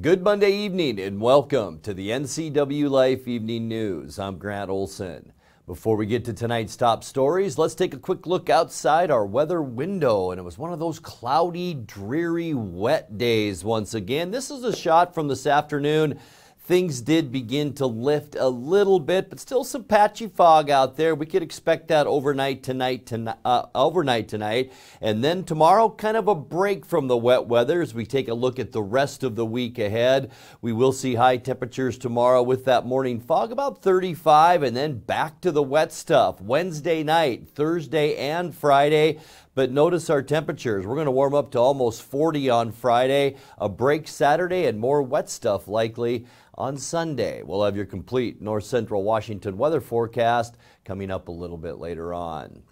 Good Monday evening and welcome to the NCW Life Evening News. I'm Grant Olson. Before we get to tonight's top stories, let's take a quick look outside our weather window. And it was one of those cloudy, dreary, wet days once again. This is a shot from this afternoon. Things did begin to lift a little bit, but still some patchy fog out there. We could expect that overnight tonight. And then tomorrow, kind of a break from the wet weather as we take a look at the rest of the week ahead. We will see high temperatures tomorrow with that morning fog, about 35, and then back to the wet stuff Wednesday night, Thursday, and Friday. But notice our temperatures. We're going to warm up to almost 40 on Friday, a break Saturday, and more wet stuff likely on Sunday. We'll have your complete north central Washington weather forecast coming up a little bit later on.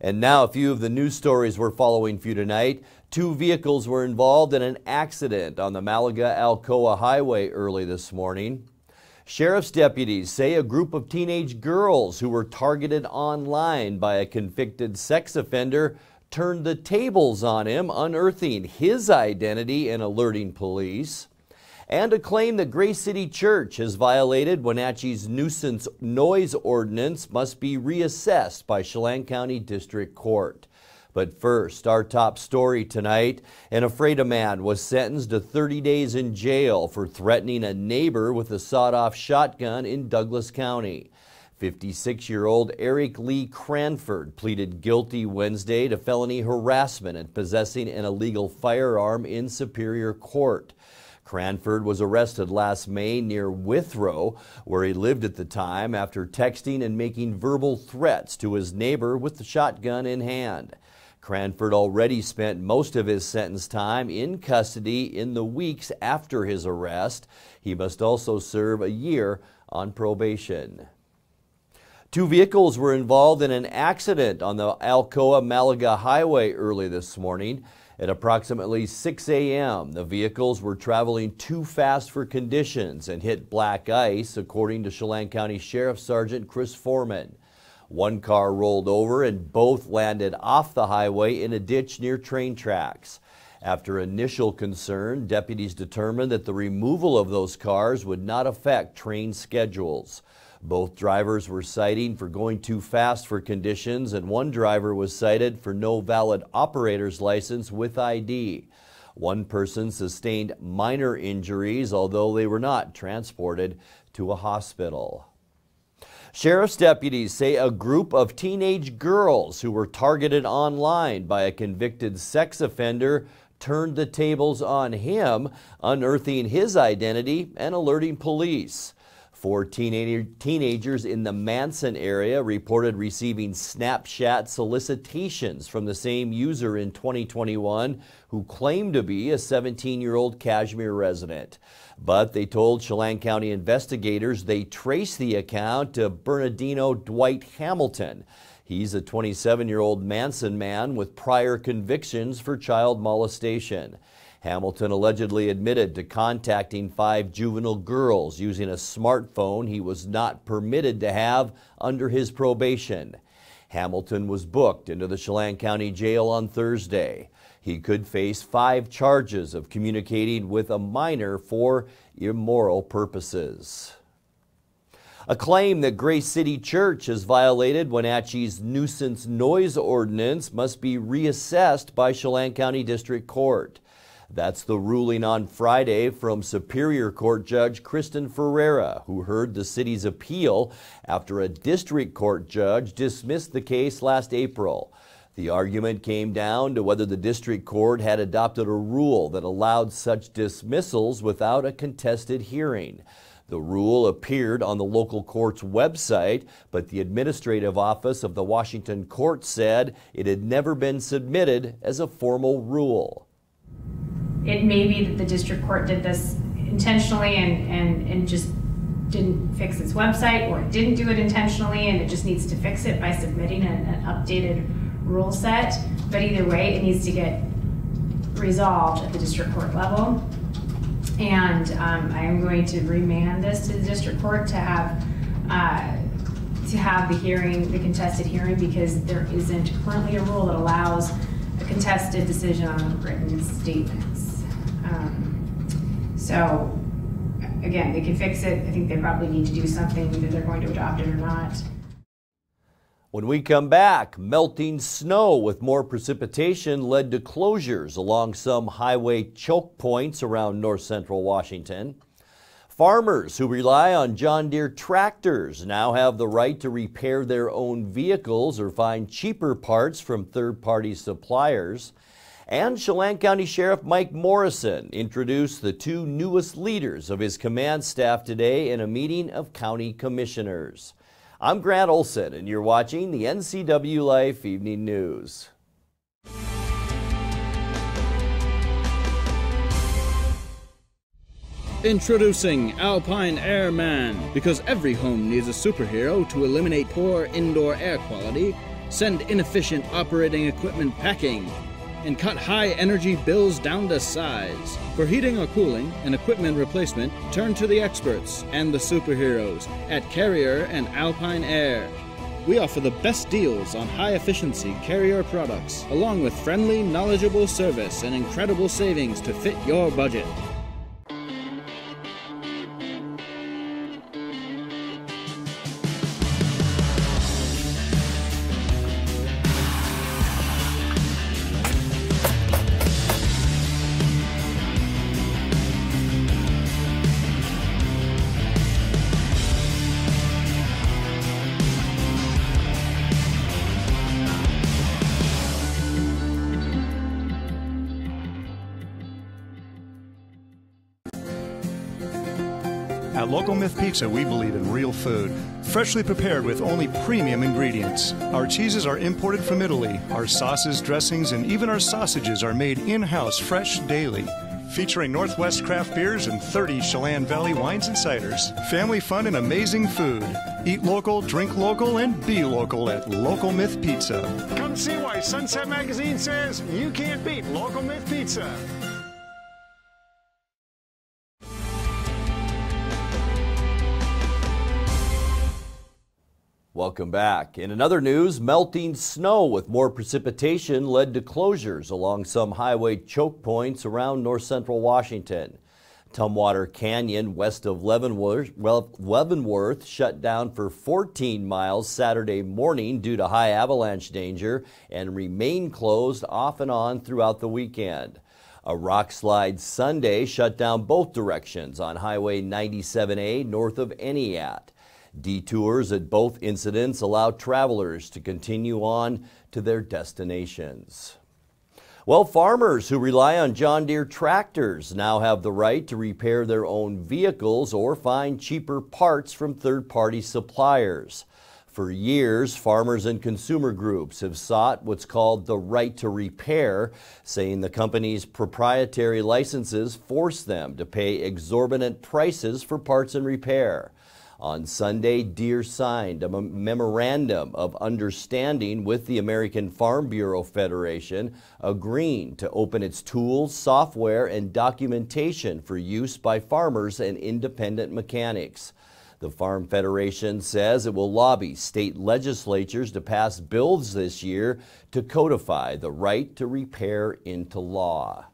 And now a few of the news stories we're following for you tonight. Two vehicles were involved in an accident on the Malaga-Alcoa Highway early this morning. Sheriff's deputies say a group of teenage girls who were targeted online by a convicted sex offender turned the tables on him, unearthing his identity and alerting police. And a claim that Grace City Church has violated Wenatchee's nuisance noise ordinance must be reassessed by Chelan County District Court. But first, our top story tonight. An Ephrata man was sentenced to 30 days in jail for threatening a neighbor with a sawed-off shotgun in Douglas County. 56-year-old Eric Lee Cranford pleaded guilty Wednesday to felony harassment and possessing an illegal firearm in Superior Court. Cranford was arrested last May near Withrow, where he lived at the time, after texting and making verbal threats to his neighbor with the shotgun in hand. Cranford already spent most of his sentence time in custody in the weeks after his arrest. He must also serve a year on probation. Two vehicles were involved in an accident on the Alcoa-Malaga Highway early this morning. At approximately 6 a.m., the vehicles were traveling too fast for conditions and hit black ice, according to Chelan County Sheriff Sergeant Chris Foreman. One car rolled over and both landed off the highway in a ditch near train tracks. After initial concern, deputies determined that the removal of those cars would not affect train schedules. Both drivers were cited for going too fast for conditions, and one driver was cited for no valid operator's license with ID. One person sustained minor injuries, although they were not transported to a hospital. Sheriff's deputies say a group of teenage girls who were targeted online by a convicted sex offender turned the tables on him, unearthing his identity and alerting police. Four teenagers in the Manson area reported receiving Snapchat solicitations from the same user in 2021 who claimed to be a 17-year-old Kashmir resident. But they told Chelan County investigators they traced the account to Bernardino Dwight Hamilton. He's a 27-year-old Manson man with prior convictions for child molestation. Hamilton allegedly admitted to contacting 5 juvenile girls using a smartphone he was not permitted to have under his probation. Hamilton was booked into the Chelan County Jail on Thursday. He could face 5 charges of communicating with a minor for immoral purposes. A claim that Grace City Church has violated Wenatchee's nuisance noise ordinance must be reassessed by Chelan County District Court. That's the ruling on Friday from Superior Court Judge Kristen Ferreira, who heard the city's appeal after a district court judge dismissed the case last April. The argument came down to whether the district court had adopted a rule that allowed such dismissals without a contested hearing. The rule appeared on the local court's website, but the administrative office of the Washington court said it had never been submitted as a formal rule. It may be that the district court did this intentionally and just didn't fix its website, or it didn't do it intentionally and it just needs to fix it by submitting an updated rule set. But either way, it needs to get resolved at the district court level. And I am going to remand this to the district court to have the hearing, the contested hearing, because there isn't currently a rule that allows a contested decision on written statements. So again, they can fix it. I think they probably need to do something, whether they're going to adopt it or not. When we come back, melting snow with more precipitation led to closures along some highway choke points around north central Washington. Farmers who rely on John Deere tractors now have the right to repair their own vehicles or find cheaper parts from third-party suppliers. And Chelan County Sheriff Mike Morrison introduced the two newest leaders of his command staff today in a meeting of county commissioners. I'm Grant Olson, and you're watching the NCW Life Evening News. Introducing Alpine Airman. Because every home needs a superhero to eliminate poor indoor air quality, send inefficient operating equipment packing, and cut high energy bills down to size. For heating or cooling and equipment replacement, turn to the experts and the superheroes at Carrier and Alpine Air. We offer the best deals on high efficiency Carrier products, along with friendly, knowledgeable service and incredible savings to fit your budget. At Local Myth Pizza, we believe in real food, freshly prepared with only premium ingredients. Our cheeses are imported from Italy, our sauces, dressings, and even our sausages are made in-house fresh daily. Featuring Northwest craft beers and 30 Chelan Valley wines and ciders. Family fun and amazing food. Eat local, drink local, and be local at Local Myth Pizza. Come see why Sunset Magazine says you can't beat Local Myth Pizza. Welcome back. In another news, melting snow with more precipitation led to closures along some highway choke points around north central Washington. Tumwater Canyon west of Leavenworth shut down for 14 miles Saturday morning due to high avalanche danger and remained closed off and on throughout the weekend. A rock slide Sunday shut down both directions on Highway 97A north of Eniat. Detours at both incidents allow travelers to continue on to their destinations. Well, farmers who rely on John Deere tractors now have the right to repair their own vehicles or find cheaper parts from third-party suppliers. For years, farmers and consumer groups have sought what's called the right to repair, saying the company's proprietary licenses force them to pay exorbitant prices for parts and repair. On Sunday, Deere signed a memorandum of understanding with the American Farm Bureau Federation, agreeing to open its tools, software, and documentation for use by farmers and independent mechanics. The Farm Federation says it will lobby state legislatures to pass bills this year to codify the right to repair into law.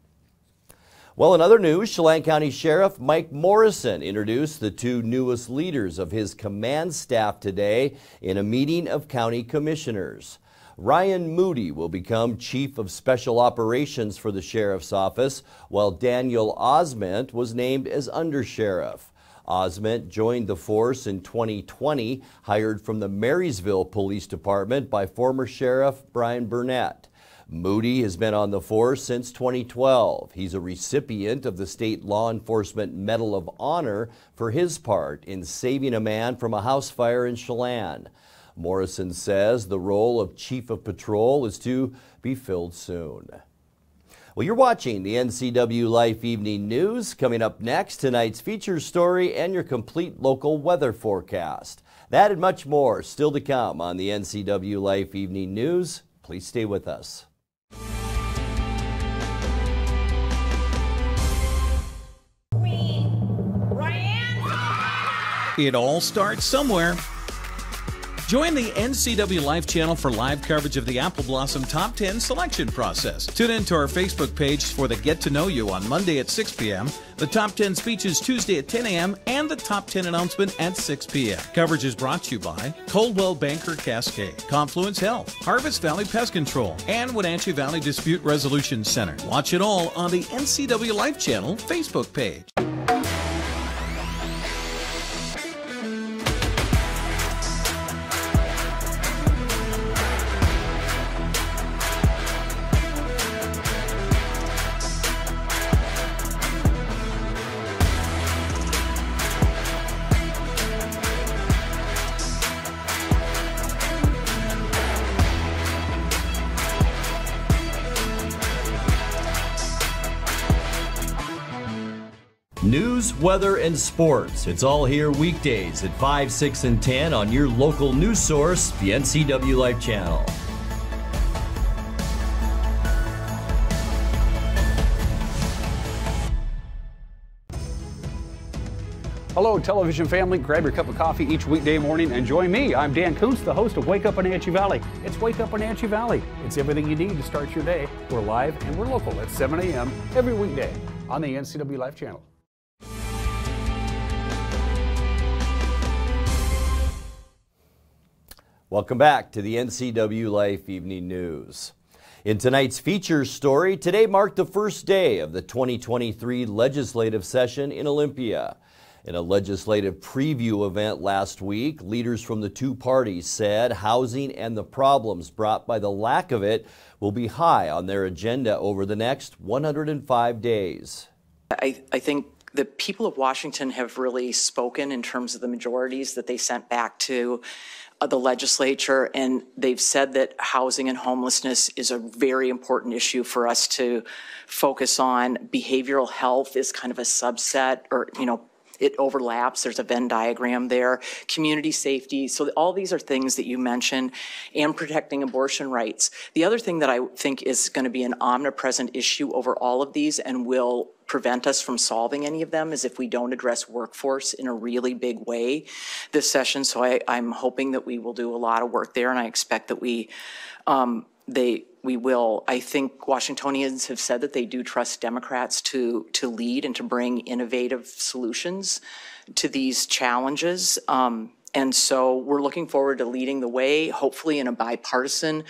Well, in other news, Chelan County Sheriff Mike Morrison introduced the two newest leaders of his command staff today in a meeting of county commissioners. Ryan Moody will become Chief of Special Operations for the Sheriff's Office, while Daniel Osment was named as Undersheriff. Osment joined the force in 2020, hired from the Marysville Police Department by former Sheriff Brian Burnett. Moody has been on the force since 2012. He's a recipient of the State Law Enforcement Medal of Honor for his part in saving a man from a house fire in Chelan. Morrison says the role of Chief of Patrol is to be filled soon. Well, you're watching the NCW Life Evening News. Coming up next, tonight's feature story and your complete local weather forecast. That and much more still to come on the NCW Life Evening News. Please stay with us. It all starts somewhere. Join the NCW Life channel for live coverage of the Apple Blossom Top 10 selection process. Tune in to our Facebook page for the Get to Know You on Monday at 6 p.m., the Top 10 speeches Tuesday at 10 a.m., and the Top 10 announcement at 6 p.m. Coverage is brought to you by Coldwell Banker Cascade, Confluence Health, Harvest Valley Pest Control, and Wenatchee Valley Dispute Resolution Center. Watch it all on the NCW Life channel Facebook page. News, weather, and sports. It's all here weekdays at 5, 6, and 10 on your local news source, the NCW Life channel. Hello, television family. Grab your cup of coffee each weekday morning and join me. I'm Dan Koontz, the host of Wake Up Wenatchee Valley. It's Wake Up Wenatchee Valley. It's everything you need to start your day. We're live and we're local at 7 a.m. every weekday on the NCW Life channel. Welcome back to the NCW Life Evening News. In tonight's feature story, today marked the first day of the 2023 legislative session in Olympia. In a legislative preview event last week, leaders from the two parties said housing and the problems brought by the lack of it will be high on their agenda over the next 105 days. I think the people of Washington have really spoken in terms of the majorities that they sent back to the legislature, and they've said that housing and homelessness is a very important issue for us to focus on. Behavioral health is kind of a subset, or, you know, it overlaps. There's a Venn diagram there. Community safety. So all these are things that you mentioned, and protecting abortion rights. The other thing that I think is going to be an omnipresent issue over all of these and will prevent us from solving any of them is if we don't address workforce in a really big way this session. So I'm hoping that we will do a lot of work there, and I expect that we will. I think Washingtonians have said that they do trust Democrats to lead and to bring innovative solutions to these challenges. And so we're looking forward to leading the way, hopefully in a bipartisan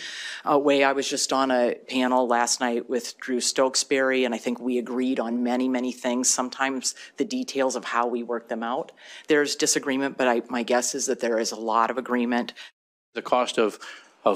way. I was just on a panel last night with Drew Stokesbury, and I think we agreed on many, many things. Sometimes the details of how we work them out, there's disagreement, but my guess is that there is a lot of agreement. The cost of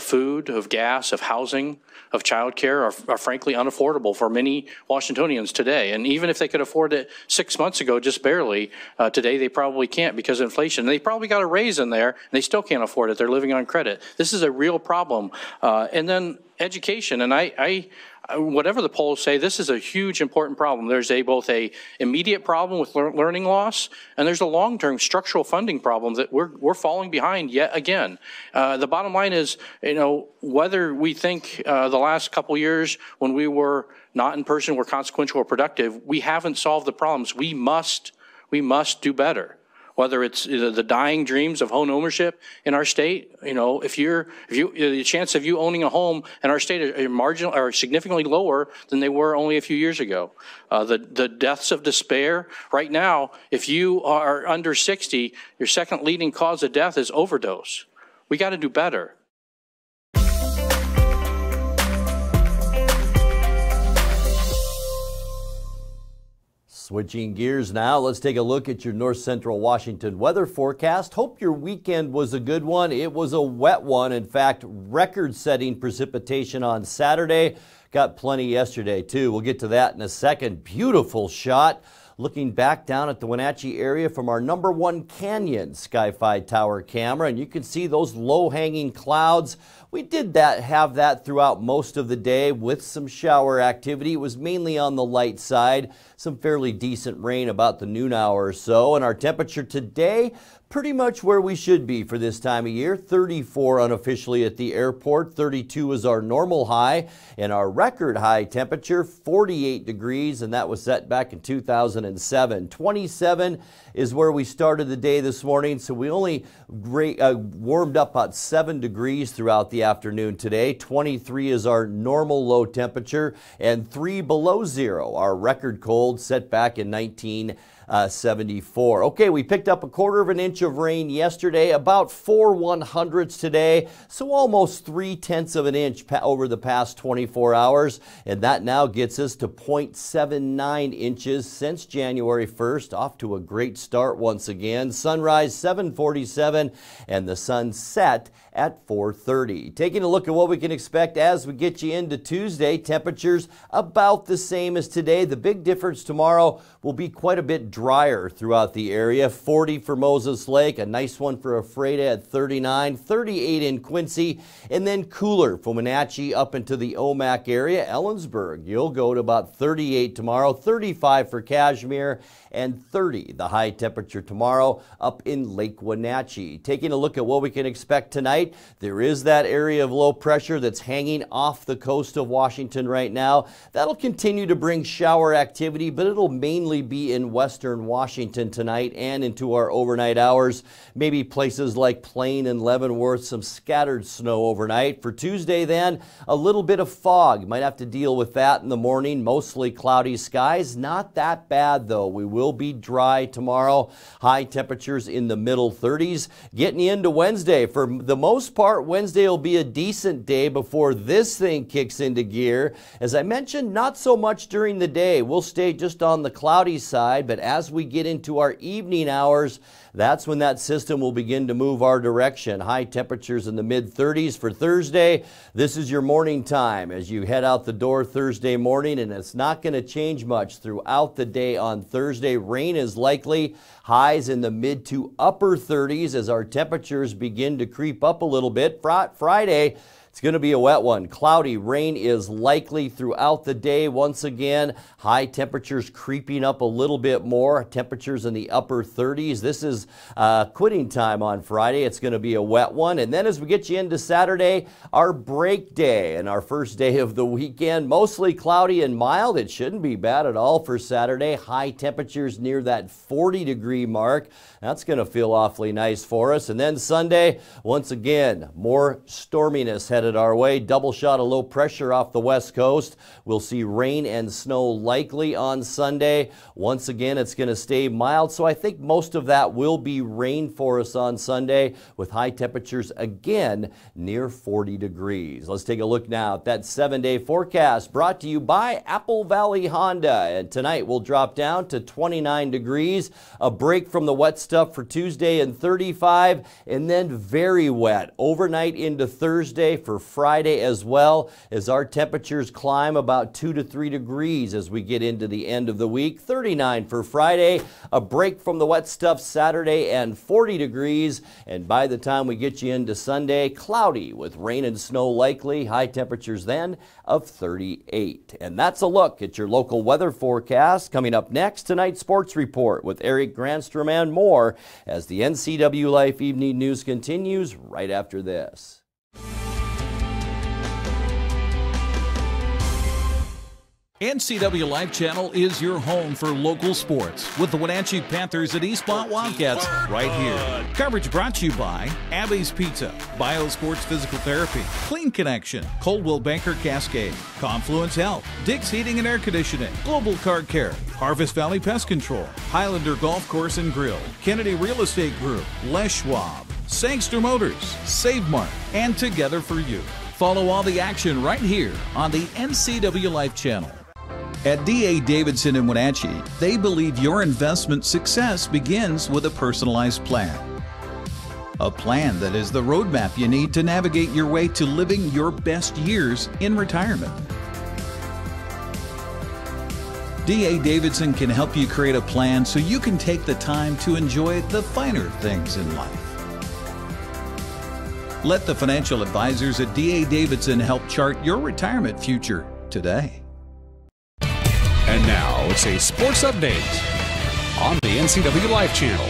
food, of gas, of housing, of childcare are frankly unaffordable for many Washingtonians today. And even if they could afford it 6 months ago, just barely, today they probably can't because of inflation. They probably got a raise in there, and they still can't afford it. They're living on credit. This is a real problem. And then education, and whatever the polls say, this is a huge important problem. There's both a immediate problem with learning loss, and there's a long-term structural funding problem that we're falling behind yet again. The bottom line is, you know, whether we think the last couple years when we were not in person were consequential or productive, we haven't solved the problems. We must do better. Whether it's the dying dreams of home ownership in our state, you know, the chance of you owning a home in our state are marginal or significantly lower than they were only a few years ago. The deaths of despair right now, if you are under 60, your second leading cause of death is overdose. We got to do better. Switching gears now, let's take a look at your north central Washington weather forecast. Hope your weekend was a good one. It was a wet one. In fact, record-setting precipitation on Saturday. Got plenty yesterday, too. We'll get to that in a second. Beautiful shot. Looking back down at the Wenatchee area from our number one Canyon Sky-Fi Tower camera, and you can see those low-hanging clouds. We did have that throughout most of the day with some shower activity. It was mainly on the light side. Some fairly decent rain about the noon hour or so, and our temperature today pretty much where we should be for this time of year. 34 unofficially at the airport, 32 is our normal high, and our record high temperature 48 degrees, and that was set back in 2008. 2007. 27 is where we started the day this morning, so we only warmed up about 7 degrees throughout the afternoon today. 23 is our normal low temperature, and 3 below zero, our record cold set back in 1974. Okay, we picked up a quarter of an inch of rain yesterday, about 4 one-hundredths today, so almost 3/10 of an inch over the past 24 hours, and that now gets us to 0.79 inches since January 1st. Off to a great start once again. Sunrise 7:47 and the sun set at 4:30. Taking a look at what we can expect as we get you into Tuesday, temperatures about the same as today. The big difference tomorrow will be quite a bit drier throughout the area. 40 for Moses Lake, a nice one for Ephrata at 39, 38 in Quincy, and then cooler from Wenatchee up into the Omak area. Ellensburg, you'll go to about 38 tomorrow, 35 for Cashmere, and 30 the high temperature tomorrow up in Lake Wenatchee. Taking a look at what we can expect tonight, there is that area of low pressure that's hanging off the coast of Washington right now. That'll continue to bring shower activity, but it'll mainly be in western Washington tonight and into our overnight hours. Maybe places like Plain and Leavenworth, some scattered snow overnight. For Tuesday then, a little bit of fog. Might have to deal with that in the morning. Mostly cloudy skies. Not that bad though. We will be dry tomorrow. High temperatures in the middle 30s. Getting into Wednesday. For the most part, Wednesday will be a decent day before this thing kicks into gear. As I mentioned, not so much during the day. We'll stay just on the cloudy side, but as we get into our evening hours, that's when that system will begin to move our direction. High temperatures in the mid 30s for Thursday. This is your morning time as you head out the door Thursday morning, and it's not going to change much throughout the day on Thursday. Rain is likely. Highs in the mid to upper 30s as our temperatures begin to creep up a little bit. Friday, it's going to be a wet one. Cloudy rain is likely throughout the day. Once again, high temperatures creeping up a little bit more. Temperatures in the upper 30s. This is quitting time on Friday. It's going to be a wet one. And then as we get you into Saturday, our break day and our first day of the weekend, mostly cloudy and mild. It shouldn't be bad at all for Saturday. High temperatures near that 40-degree mark. That's going to feel awfully nice for us. And then Sunday, once again, more storminess headed our way. Double shot of low pressure off the west coast. We'll see rain and snow likely on Sunday. Once again, it's going to stay mild, so I think most of that will be rain for us on Sunday with high temperatures again near 40 degrees. Let's take a look now at that 7-day forecast brought to you by Apple Valley Honda. And tonight we'll drop down to 29 degrees, a break from the wet stuff for Tuesday and 35, and then very wet overnight into Thursday for Friday as well, as our temperatures climb about 2 to 3 degrees as we get into the end of the week. 39 for Friday, a break from the wet stuff Saturday, and 40 degrees. And by the time we get you into Sunday, cloudy with rain and snow likely, high temperatures then of 38. And that's a look at your local weather forecast. Coming up next, tonight's sports report with Eric Granstrom and more as the NCW Life Evening News continues right after this. NCW Life Channel is your home for local sports with the Wenatchee Panthers at Eastmont Wildcats right here. Coverage brought to you by Abby's Pizza, Biosports Physical Therapy, Clean Connection, Coldwell Banker Cascade, Confluence Health, Dick's Heating and Air Conditioning, Global Car Care, Harvest Valley Pest Control, Highlander Golf Course and Grill, Kennedy Real Estate Group, Les Schwab, Sangster Motors, Save Mart, and Together For You. Follow all the action right here on the NCW Life Channel. At D.A. Davidson in Wenatchee, they believe your investment success begins with a personalized plan. A plan that is the roadmap you need to navigate your way to living your best years in retirement. D.A. Davidson can help you create a plan so you can take the time to enjoy the finer things in life. Let the financial advisors at D.A. Davidson help chart your retirement future today. And now it's a sports update on the NCW Life Channel.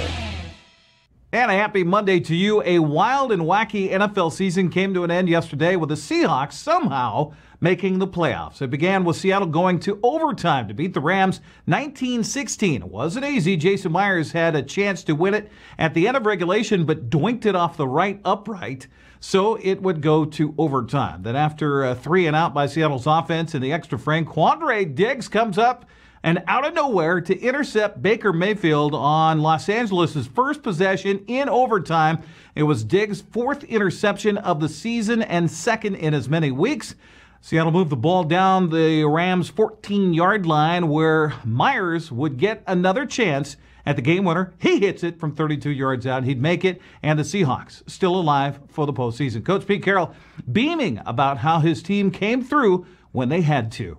And a happy Monday to you. A wild and wacky NFL season came to an end yesterday with the Seahawks somehow making the playoffs. It began with Seattle going to overtime to beat the Rams 19-16. It wasn't easy. Jason Myers had a chance to win it at the end of regulation, but doinked it off the right upright, so it would go to overtime. Then after a three and out by Seattle's offense in the extra frame, Quandre Diggs comes up and out of nowhere to intercept Baker Mayfield on Los Angeles' first possession in overtime. It was Diggs' fourth interception of the season and second in as many weeks. Seattle moved the ball down the Rams' 14-yard line where Myers would get another chance at the game winner. He hits it from 32 yards out. He'd make it, and the Seahawks still alive for the postseason. Coach Pete Carroll beaming about how his team came through when they had to.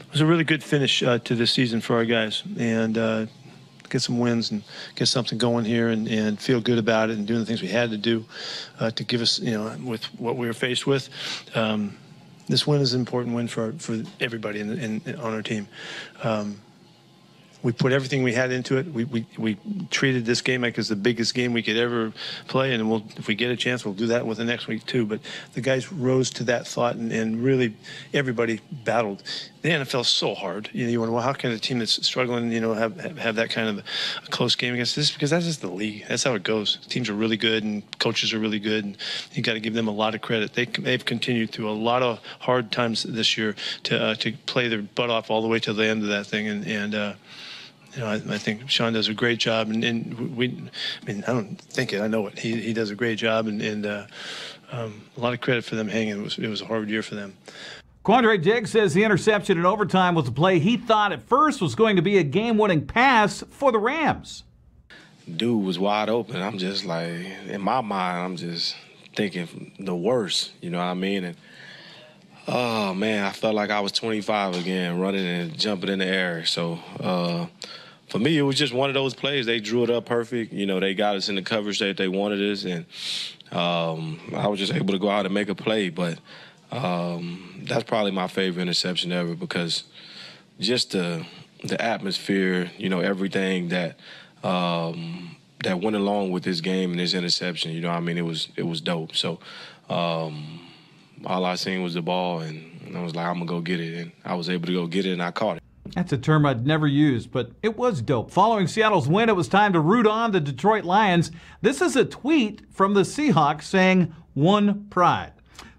It was a really good finish to this season for our guys, and get some wins and get something going here and feel good about it and doing the things we had to do to give us, you know, with what we were faced with. This win is an important win for everybody in on our team. We put everything we had into it. We treated this game like it's the biggest game we could ever play, and if we get a chance, we'll do that with the next week too. But the guys rose to that thought, and really everybody battled. The NFL's so hard. You know, you wonder, well, how can a team that's struggling, you know, have that kind of a close game against this? Because that's just the league. That's how it goes. Teams are really good, and coaches are really good, and you got to give them a lot of credit. They've continued through a lot of hard times this year to play their butt off all the way to the end of that thing, and you know, I think Sean does a great job, I know it. He does a great job, and a lot of credit for them hanging. It was a hard year for them. Quandre Diggs says the interception in overtime was a play he thought at first was going to be a game-winning pass for the Rams. Dude was wide open. I'm just like, in my mind, I'm just thinking the worst, you know what I mean? And oh, man, I felt like I was 25 again, running and jumping in the air. So, for me, it was just one of those plays. They drew it up perfect. You know, they got us in the coverage that they wanted us, and I was just able to go out and make a play. But that's probably my favorite interception ever, because just the atmosphere, you know, everything that that went along with this game and this interception. You know, I mean, it was dope. So all I seen was the ball, and I was like, I'm gonna go get it, and I was able to go get it, and I caught it. That's a term I'd never used, but it was dope. Following Seattle's win, it was time to root on the Detroit Lions. This is a tweet from the Seahawks saying, "One pride."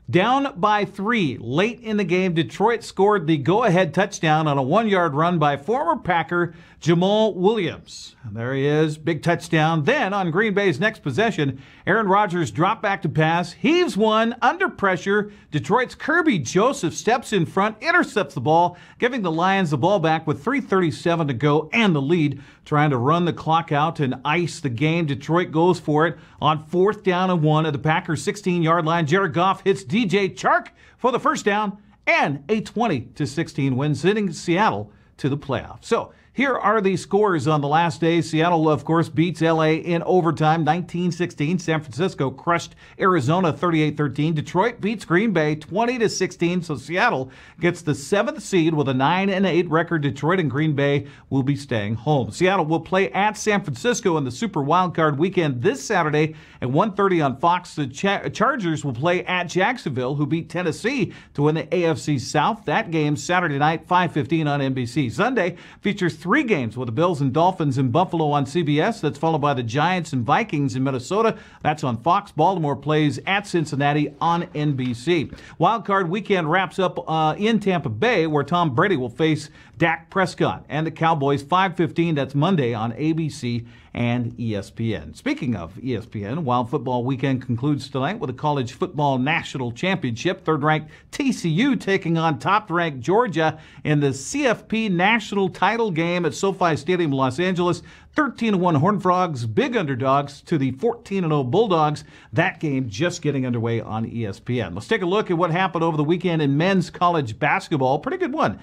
Down by 3 late in the game, Detroit scored the go-ahead touchdown on a 1-yard run by former Packer Jamal Williams. And there he is, big touchdown. Then on Green Bay's next possession, Aaron Rodgers dropped back to pass, heaves one under pressure. Detroit's Kirby Joseph steps in front, intercepts the ball, giving the Lions the ball back with 3:37 to go and the lead. Trying to run the clock out and ice the game, Detroit goes for it on 4th down and 1 at the Packers' 16-yard line. Jared Goff hits DJ Chark for the first down and a 20-16 win, sending Seattle to the playoffs. So here are the scores on the last day. Seattle, of course, beats L.A. in overtime, 19-16. San Francisco crushed Arizona, 38-13. Detroit beats Green Bay, 20-16. So Seattle gets the 7th seed with a 9-8 record. Detroit and Green Bay will be staying home. Seattle will play at San Francisco in the Super Wildcard weekend this Saturday at 1:30 on Fox. The Chargers will play at Jacksonville, who beat Tennessee to win the AFC South. That game Saturday night, 5:15 on NBC. Sunday features 3 games with the Bills and Dolphins in Buffalo on CBS. That's followed by the Giants and Vikings in Minnesota. That's on Fox. Baltimore plays at Cincinnati on NBC. Wildcard weekend wraps up in Tampa Bay, where Tom Brady will face Dak Prescott and the Cowboys, 5:15. That's Monday on ABC and ESPN. Speaking of ESPN, Wild football weekend concludes tonight with a college football national championship. Third-ranked TCU taking on top-ranked Georgia in the CFP national title game at SoFi Stadium, Los Angeles. 13-1 Horned Frogs, big underdogs to the 14-0 Bulldogs. That game just getting underway on ESPN. Let's take a look at what happened over the weekend in men's college basketball. Pretty good one.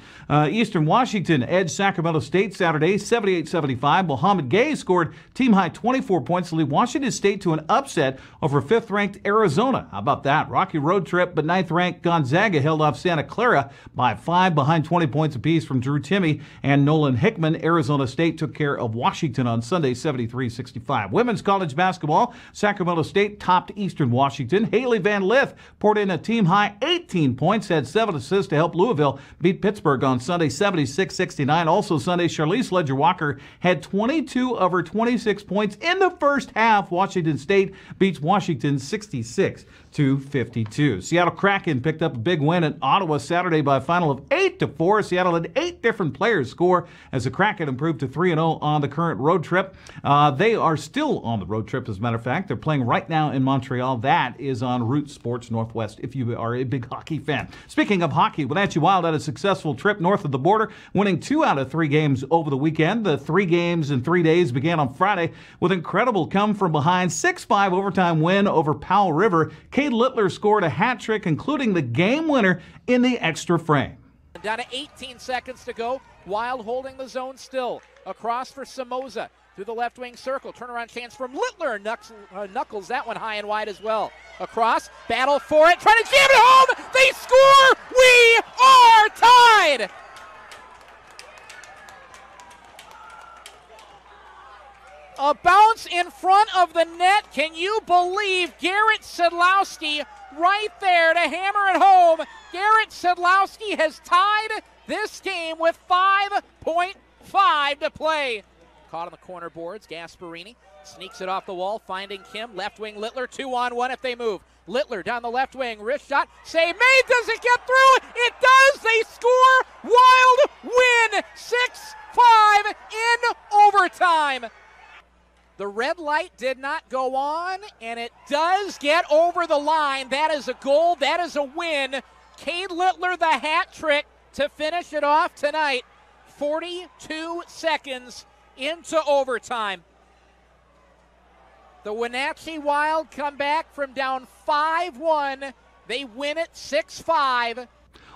Eastern Washington edged Sacramento State Saturday, 78-75. Mohammed Gay scored team-high 24 points to lead Washington State to an upset over 5th-ranked Arizona. How about that? Rocky road trip, but 9th-ranked Gonzaga held off Santa Clara by 5 behind 20 points apiece from Drew Timme and Nolan Hickman. Beckman, Arizona State took care of Washington on Sunday, 73-65. Women's college basketball, Sacramento State topped Eastern Washington. Haley Van Lith poured in a team-high 18 points, had 7 assists to help Louisville beat Pittsburgh on Sunday, 76-69. Also Sunday, Charlize Ledger-Walker had 22 of her 26 points in the first half. Washington State beats Washington 66-52. Seattle Kraken picked up a big win at Ottawa Saturday by a final of 8-4. Seattle had 8 different players score as the Kraken improved to 3-0 on the current road trip. They are still on the road trip, as a matter of fact. They're playing right now in Montreal. That is on Root Sports Northwest if you are a big hockey fan. Speaking of hockey, Wenatchee Wild had a successful trip north of the border, winning 2 out of 3 games over the weekend. The 3 games in 3 days began on Friday with incredible come-from-behind 6-5 overtime win over Powell River. Cade Littler scored a hat trick, including the game winner in the extra frame. Down to 18 seconds to go. Wild holding the zone still. Across for Somoza through the left wing circle. Turnaround chance from Littler. Knuckles that one high and wide as well. Across. Battle for it. Trying to jam it home. They score. We are tied. A bounce in front of the net. Can you believe Garrett Sedlowski right there to hammer it home? Garrett Sedlowski has tied this game with 5:05 to play. Caught on the corner boards. Gasparini sneaks it off the wall, finding Kim. Left wing Littler, 2-on-1 if they move. Littler down the left wing. Wrist shot. Save made. Does it get through? It does. They score. Wild win. 6-5 in overtime. The red light did not go on, and it does get over the line. That is a goal. That is a win. Cade Littler, the hat trick to finish it off tonight. 42 seconds into overtime. The Wenatchee Wild come back from down 5-1. They win it 6-5.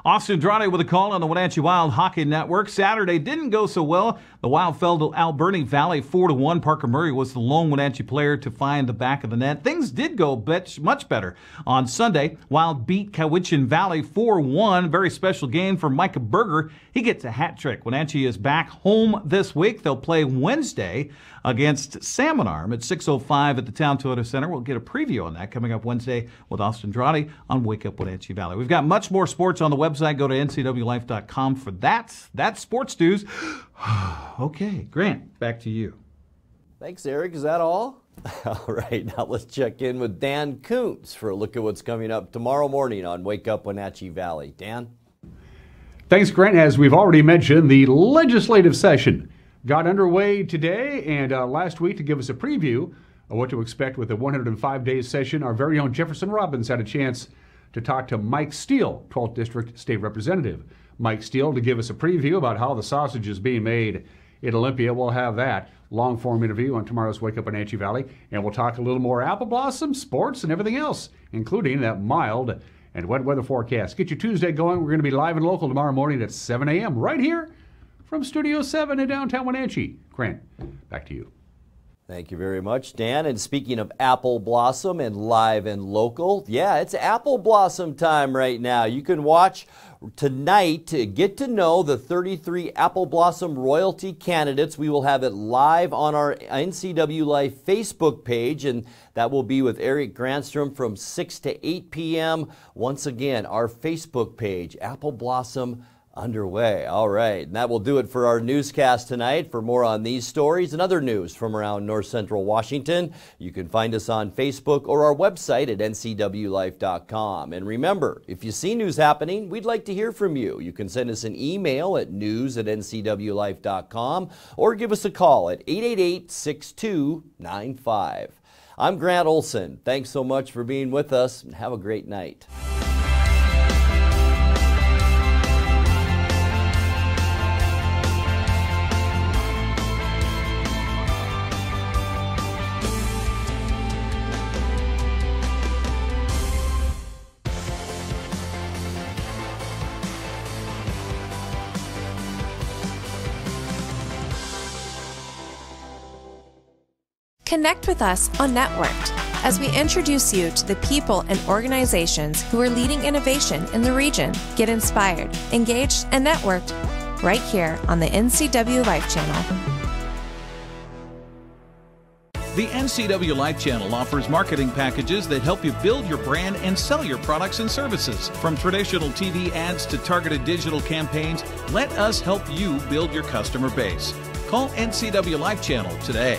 Austin Drotty with a call on the Wenatchee Wild Hockey Network. Saturday didn't go so well. The Wild fell to Alberni Valley 4-1. Parker Murray was the lone Wenatchee player to find the back of the net. Things did go much better on Sunday. Wild beat Cowichan Valley 4-1. Very special game for Micah Berger. He gets a hat trick. Wenatchee is back home this week. They'll play Wednesday against Salmon Arm at 6:05 at the Town Toyota Center. We'll get a preview on that coming up Wednesday with Austin Drotty on Wake Up Wenatchee Valley. We've got much more sports on the website. Go to ncwlife.com for that. That's sports news. Okay, Grant, back to you. Thanks, Eric. Is that all? All right, now let's check in with Dan Koontz for a look at what's coming up tomorrow morning on Wake Up Wenatchee Valley. Dan? Thanks, Grant. As we've already mentioned, the legislative session got underway today and last week. To give us a preview of what to expect with the 105-day session, our very own Jefferson Robbins had a chance to talk to Mike Steele, 12th District State Representative. Mike Steele to give us a preview about how the sausage is being made in Olympia. We'll have that long-form interview on tomorrow's Wake Up Wenatchee Valley, and we'll talk a little more apple blossom, sports, and everything else, including that mild and wet weather forecast. Get your Tuesday going. We're going to be live and local tomorrow morning at 7 a.m. right here from Studio 7 in downtown Wenatchee. Grant, back to you. Thank you very much, Dan. And speaking of apple blossom and live and local, yeah, it's apple blossom time right now. You can watch tonight to get to know the 33 apple blossom royalty candidates. We will have it live on our NCW Life Facebook page, and that will be with Eric Granstrom from 6 to 8 p.m. Once again, our Facebook page, Apple Blossom Underway. All right, and that will do it for our newscast tonight. For more on these stories and other news from around north central Washington, you can find us on Facebook or our website at ncwlife.com. And remember, if you see news happening, we'd like to hear from you. You can send us an email at news@ncwlife.com or give us a call at 888-6295. I'm Grant Olson. Thanks so much for being with us, and have a great night. Connect with us on Networked as we introduce you to the people and organizations who are leading innovation in the region. Get inspired, engaged, and networked. right here on the NCW Life channel. The NCW Life channel offers marketing packages that help you build your brand and sell your products and services. From traditional TV ads to targeted digital campaigns, let us help you build your customer base. Call NCW Life channel today.